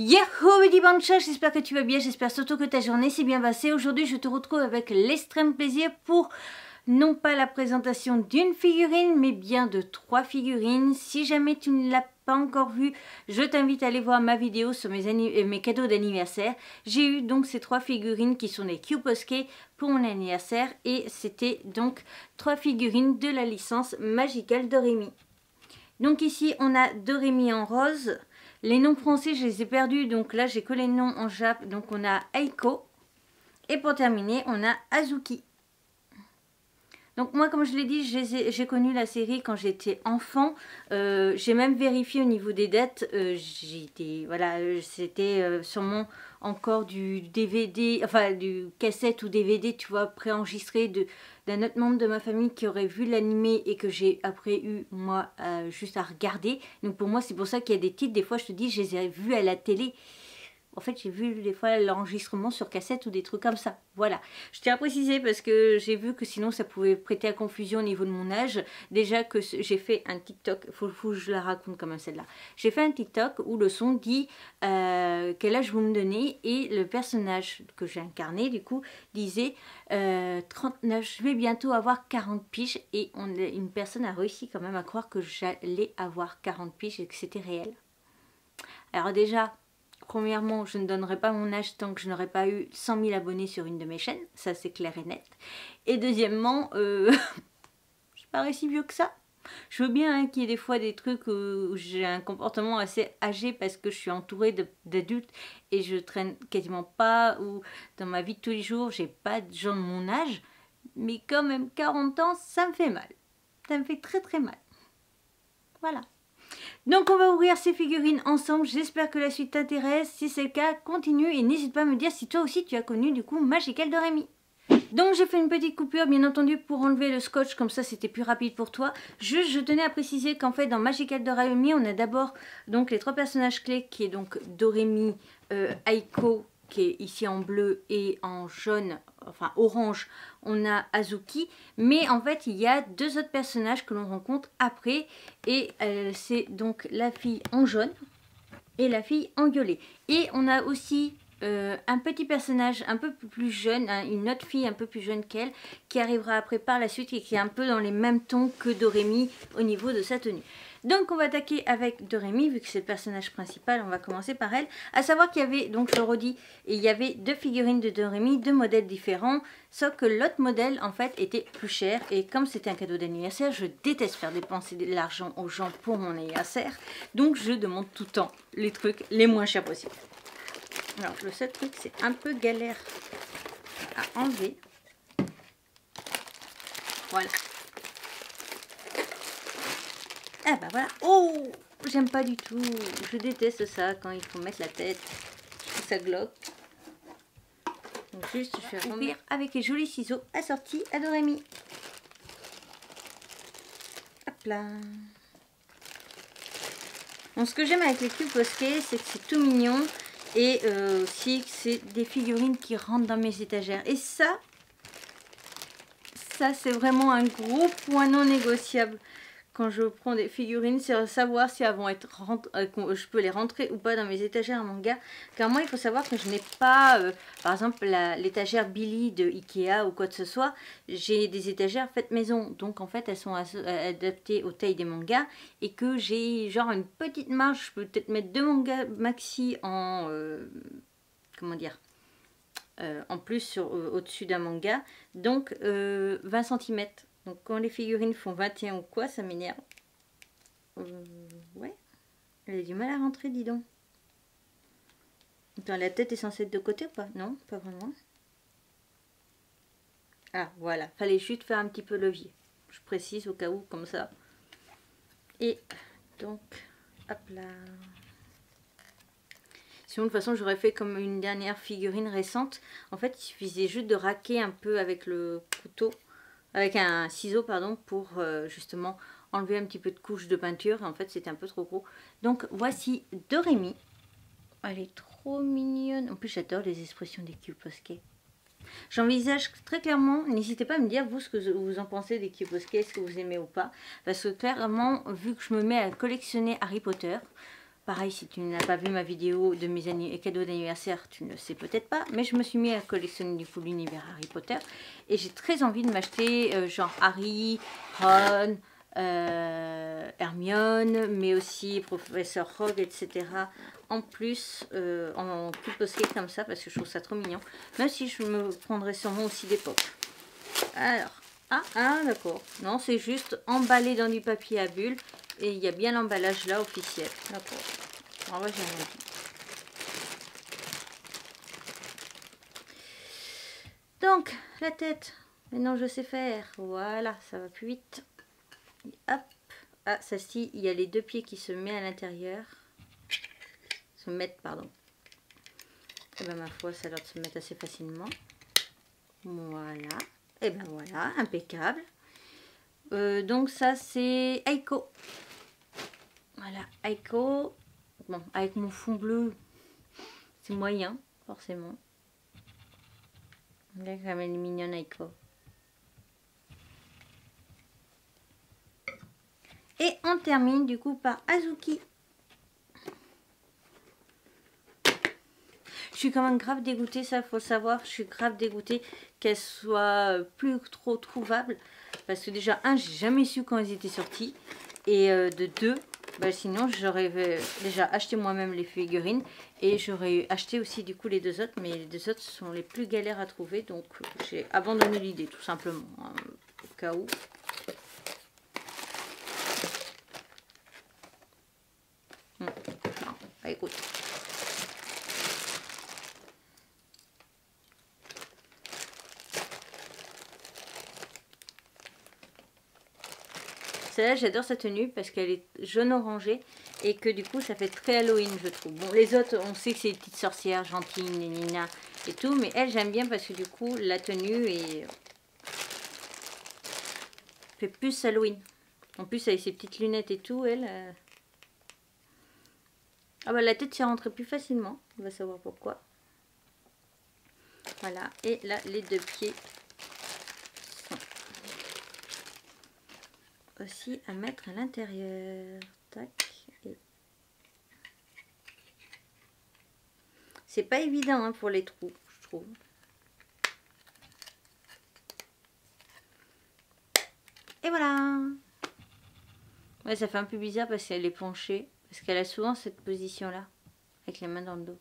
Yahoo Dibancha, j'espère que tu vas bien, j'espère surtout que ta journée s'est bien passée. Aujourd'hui je te retrouve avec l'extrême plaisir pour non pas la présentation d'une figurine mais bien de 3 figurines. Si jamais tu ne l'as pas encore vue, je t'invite à aller voir ma vidéo sur mes cadeaux d'anniversaire. J'ai eu donc ces 3 figurines qui sont des Q-Posket pour mon anniversaire et c'était donc 3 figurines de la licence Magical Doremi. Donc ici on a Doremi en rose. Les noms français, je les ai perdus, donc là j'ai que les noms en jap. Donc on a Aiko. Et pour terminer, on a Azuki. Donc moi, comme je l'ai dit, j'ai connu la série quand j'étais enfant. J'ai même vérifié au niveau des dates. C'était sûrement encore du DVD, enfin du cassette ou DVD, tu vois, préenregistré d'un autre membre de ma famille qui aurait vu l'animé et que j'ai après eu moi juste à regarder. Donc pour moi, c'est pour ça qu'il y a des titres, des fois je te dis, je les ai vus à la télé. En fait, j'ai vu des fois l'enregistrement sur cassette ou des trucs comme ça. Voilà. Je tiens à préciser parce que j'ai vu que sinon ça pouvait prêter à confusion au niveau de mon âge. Déjà que j'ai fait un TikTok, faut que je la raconte quand même celle-là. J'ai fait un TikTok où le son dit quel âge vous me donnez et le personnage que j'ai incarné du coup disait 39, je vais bientôt avoir 40 piges et une personne a réussi quand même à croire que j'allais avoir 40 piges et que c'était réel. Alors déjà... Premièrement, je ne donnerai pas mon âge tant que je n'aurai pas eu 100 000 abonnés sur une de mes chaînes. Ça, c'est clair et net. Et deuxièmement, je parais si vieux que ça. Je veux bien hein, qu'il y ait des fois des trucs où j'ai un comportement assez âgé parce que je suis entourée d'adultes et je traîne quasiment pas. Ou dans ma vie de tous les jours, j'ai pas de gens de mon âge. Mais quand même, 40 ans, ça me fait mal. Ça me fait très très mal. Voilà. Donc on va ouvrir ces figurines ensemble, j'espère que la suite t'intéresse, si c'est le cas continue et n'hésite pas à me dire si toi aussi tu as connu du coup Magical Doremi. Donc j'ai fait une petite coupure bien entendu pour enlever le scotch, comme ça c'était plus rapide pour toi. Juste je tenais à préciser qu'en fait dans Magical Doremi on a d'abord donc les 3 personnages clés qui est donc Doremi, Aiko qui est ici en bleu et en jaune, enfin orange, on a Azuki. Mais en fait, il y a 2 autres personnages que l'on rencontre après. Et c'est donc la fille en jaune et la fille en violet. Et on a aussi un petit personnage un peu plus jeune, hein, une autre fille un peu plus jeune qu'elle, qui arrivera après par la suite et qui est un peu dans les mêmes tons que Doremi au niveau de sa tenue. Donc on va attaquer avec Doremi, vu que c'est le personnage principal, on va commencer par elle. À savoir qu'il y avait, donc je le redis, il y avait 2 figurines de Doremi, 2 modèles différents, sauf que l'autre modèle en fait était plus cher. Et comme c'était un cadeau d'anniversaire, je déteste faire dépenser de l'argent aux gens pour mon anniversaire. Donc je demande tout le temps les trucs les moins chers possibles. Alors le seul truc c'est un peu galère à enlever. Voilà. Ah bah voilà, oh, j'aime pas du tout, je déteste ça quand il faut mettre la tête, ça glotte. Donc juste je vais ouvrir avec les jolis ciseaux assortis à Doremi. Hop là. Bon, ce que j'aime avec les Q-Posket, c'est que c'est tout mignon et aussi c'est des figurines qui rentrent dans mes étagères. Et ça c'est vraiment un gros point non négociable. Quand je prends des figurines, c'est savoir si elles vont être je peux les rentrer ou pas dans mes étagères à manga. Car moi, il faut savoir que je n'ai pas, par exemple, l'étagère Billy de Ikea ou quoi que ce soit. J'ai des étagères faites maison. Donc, en fait, elles sont adaptées aux tailles des mangas. Et que j'ai genre une petite marge. Je peux peut-être mettre 2 mangas maxi en... comment dire, en plus, au-dessus d'un manga. Donc, 20 cm. Donc quand les figurines font 21 ou quoi, ça m'énerve. Ouais, elle a du mal à rentrer, dis donc. Attends, la tête est censée être de côté ou pas? Non, pas vraiment. Ah, voilà. Fallait juste faire un petit peu levier. Je précise au cas où, comme ça. Et donc, hop là. Sinon, de toute façon, j'aurais fait comme une dernière figurine récente. En fait, il suffisait juste de raquer un peu avec le couteau. Avec un ciseau, pardon, pour justement enlever un petit peu de couche de peinture. En fait, c'était un peu trop gros. Donc, voici Doremi. Elle est trop mignonne. En plus, j'adore les expressions des Q-Posket. J'envisage très clairement, n'hésitez pas à me dire vous ce que vous en pensez des Q-Posket, est-ce que vous aimez ou pas. Parce que clairement, vu que je me mets à collectionner Harry Potter, Pareil, si tu n'as pas vu ma vidéo de mes cadeaux d'anniversaire, tu ne sais peut-être pas, mais je me suis mis à collectionner du coup l'univers Harry Potter et j'ai très envie de m'acheter genre Harry, Ron, Hermione, mais aussi Professeur Rogue, etc. En plus, en Q-Posket comme ça, parce que je trouve ça trop mignon, même si je me prendrais sûrement aussi des pop. Alors, ah d'accord, non, c'est juste emballé dans du papier à bulles. Et il y a bien l'emballage là officiel. D'accord. En vrai, j'ai rien dit. Donc, la tête. Maintenant, je sais faire. Voilà, ça va plus vite. Et hop. Ah, ça si, il y a les deux pieds qui se mettent à l'intérieur. Se mettent, pardon. Et ben, ma foi, ça a l'air de se mettre assez facilement. Voilà. Et ben voilà, impeccable. Donc, ça, c'est Aiko. Voilà, Aiko. Bon, avec mon fond bleu, c'est moyen, forcément. Là, comme elle est mignonne, Aiko. Et on termine, du coup, par Azuki. Je suis quand même grave dégoûtée, ça, faut le savoir. Je suis grave dégoûtée qu'elle soit plus trop trouvable. Parce que déjà, un, j'ai jamais su quand ils étaient sortis. Et de deux, bah, sinon, j'aurais déjà acheté moi-même les figurines. Et j'aurais acheté aussi, du coup, les deux autres. Mais les deux autres sont les plus galères à trouver. Donc, j'ai abandonné l'idée, tout simplement. Hein, au cas où. Bah, écoute. Celle-là, j'adore sa tenue parce qu'elle est jaune orangée et que du coup ça fait très Halloween, je trouve. Bon, les autres, on sait que c'est des petites sorcières gentilles, Nina et tout, mais elle, j'aime bien parce que du coup la tenue est... fait plus Halloween. En plus, avec ses petites lunettes et tout, elle... Ah bah la tête s'est rentrée plus facilement, on va savoir pourquoi. Voilà, et là les deux pieds aussi à mettre à l'intérieur. Tac. C'est pas évident hein, pour les trous, je trouve. Et voilà. Ouais, ça fait un peu bizarre parce qu'elle est penchée. Parce qu'elle a souvent cette position-là, avec les mains dans le dos.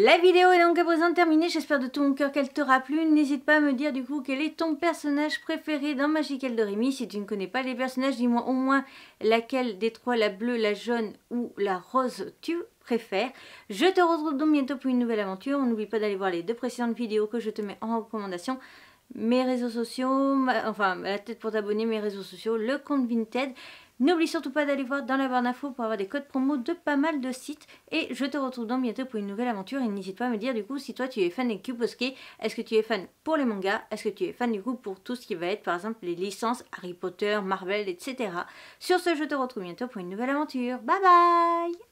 La vidéo est donc à présent terminée, j'espère de tout mon cœur qu'elle t'aura plu. N'hésite pas à me dire du coup quel est ton personnage préféré dans Magical Doremi. Si tu ne connais pas les personnages, dis-moi au moins laquelle des trois, la bleue, la jaune ou la rose, tu préfères. Je te retrouve donc bientôt pour une nouvelle aventure. N'oublie pas d'aller voir les deux précédentes vidéos que je te mets en recommandation. Mes réseaux sociaux, la tête pour t'abonner, mes réseaux sociaux, le compte Vinted. N'oublie surtout pas d'aller voir dans la barre d'infos pour avoir des codes promo de pas mal de sites. Et je te retrouve donc bientôt pour une nouvelle aventure. Et n'hésite pas à me dire du coup si toi tu es fan des Q-Posket. Est-ce que tu es fan pour les mangas? Est-ce que tu es fan du coup pour tout ce qui va être par exemple les licences Harry Potter, Marvel, etc. Sur ce, je te retrouve bientôt pour une nouvelle aventure. Bye bye.